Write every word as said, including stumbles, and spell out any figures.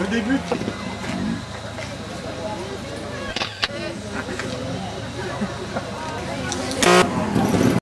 Le début.